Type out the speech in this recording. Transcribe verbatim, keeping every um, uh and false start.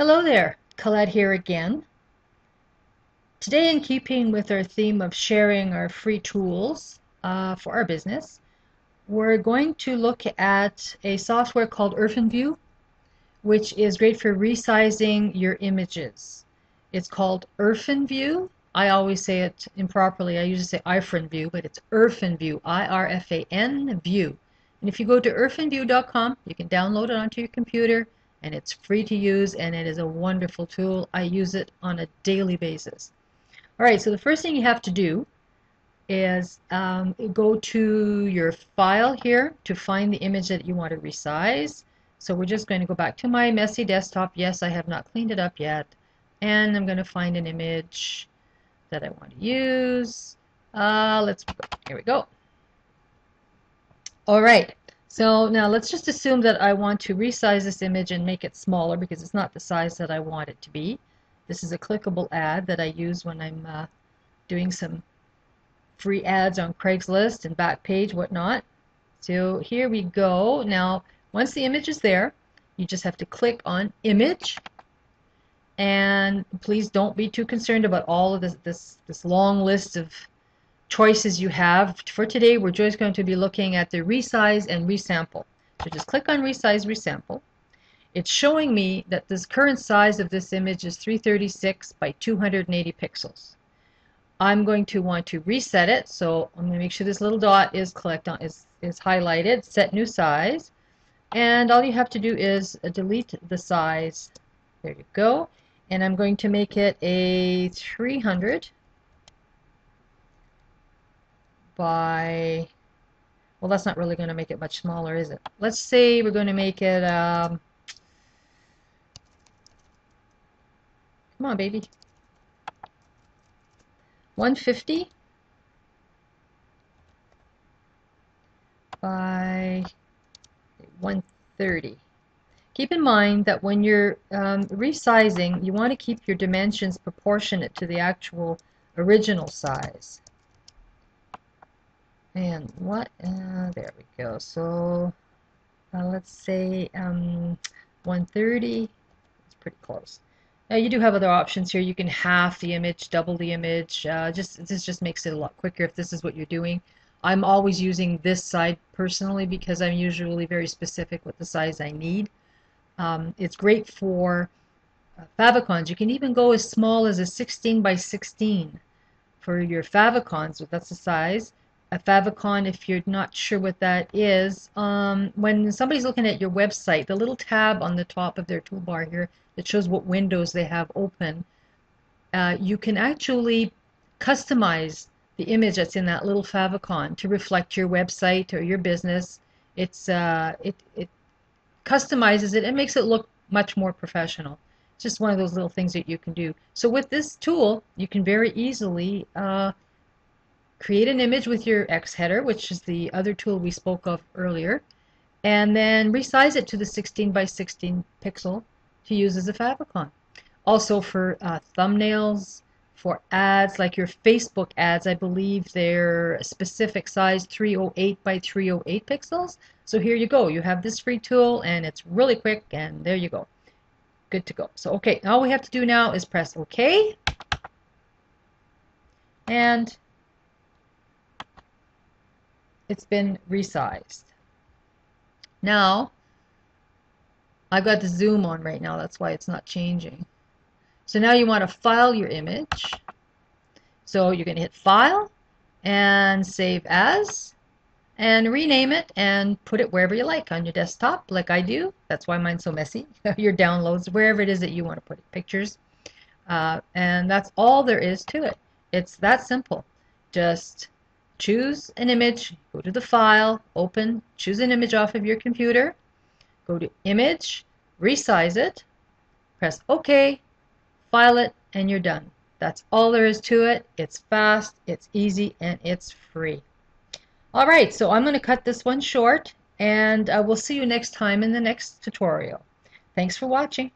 Hello there, Colette here again. Today, in keeping with our theme of sharing our free tools uh, for our business, we're going to look at a software called IrfanView, which is great for resizing your images. It's called IrfanView. I always say it improperly. I usually say IrfanView, but it's IrfanView, I R F A N View. And if you go to irfan view dot com, you can download it onto your computer. And it's free to use, and it is a wonderful tool. I use it on a daily basis. Alright, so the first thing you have to do is um, go to your file here to find the image that you want to resize. So we're just going to go back to my messy desktop. Yes, I have not cleaned it up yet. And I'm going to find an image that I want to use. Uh, let's, here we go. Alright. So now let's just assume that I want to resize this image and make it smaller because it's not the size that I want it to be. This is a clickable ad that I use when I'm uh, doing some free ads on Craigslist and Backpage, whatnot. So here we go. Now once the image is there, you just have to click on Image. And please don't be too concerned about all of this, this, this long list of choices you have. For today, we're just going to be looking at the resize and resample. So just click on resize, resample. It's showing me that this current size of this image is three thirty-six by two eighty pixels. I'm going to want to reset it, so I'm going to make sure this little dot is clicked on, is, is highlighted, set new size, and all you have to do is delete the size. There you go. And I'm going to make it a three hundred by, well, that's not really going to make it much smaller, is it? Let's say we're going to make it, um, come on, baby, one fifty by one thirty. Keep in mind that when you're um, resizing, you want to keep your dimensions proportionate to the actual original size. And what? Uh, there we go. So uh, let's say um, one thirty. It's pretty close. Now you do have other options here. You can half the image, double the image. Uh, just this just makes it a lot quicker if this is what you're doing. I'm always using this side personally because I'm usually very specific with the size I need. Um, it's great for uh, favicons. You can even go as small as a sixteen by sixteen for your favicons. That's the size. A favicon, if you're not sure what that is, um, when somebody's looking at your website, the little tab on the top of their toolbar here that shows what windows they have open, uh, you can actually customize the image that's in that little favicon to reflect your website or your business. It's uh, it, it customizes it and makes it look much more professional. It's just one of those little things that you can do. So with this tool, you can very easily uh, create an image with your X header, which is the other tool we spoke of earlier, and then resize it to the sixteen by sixteen pixel to use as a favicon. Also for uh, thumbnails, for ads, like your Facebook ads, I believe they're a specific size, three oh eight by three oh eight pixels. So here you go. You have this free tool, and it's really quick, and there you go. Good to go. So okay, all we have to do now is press OK. And it's been resized. Now, I've got the zoom on right now. That's why it's not changing. So now you want to file your image. So you're going to hit File and Save As and rename it and put it wherever you like, on your desktop like I do. That's why mine's so messy. Your downloads, wherever it is that you want to put it, pictures. Uh, and that's all there is to it. It's that simple. Just choose an image, go to the file, open, choose an image off of your computer, go to Image, resize it, press OK, file it, and you're done. That's all there is to it. It's fast, it's easy, and it's free. All right, so I'm going to cut this one short, and uh, we'll see you next time in the next tutorial. Thanks for watching.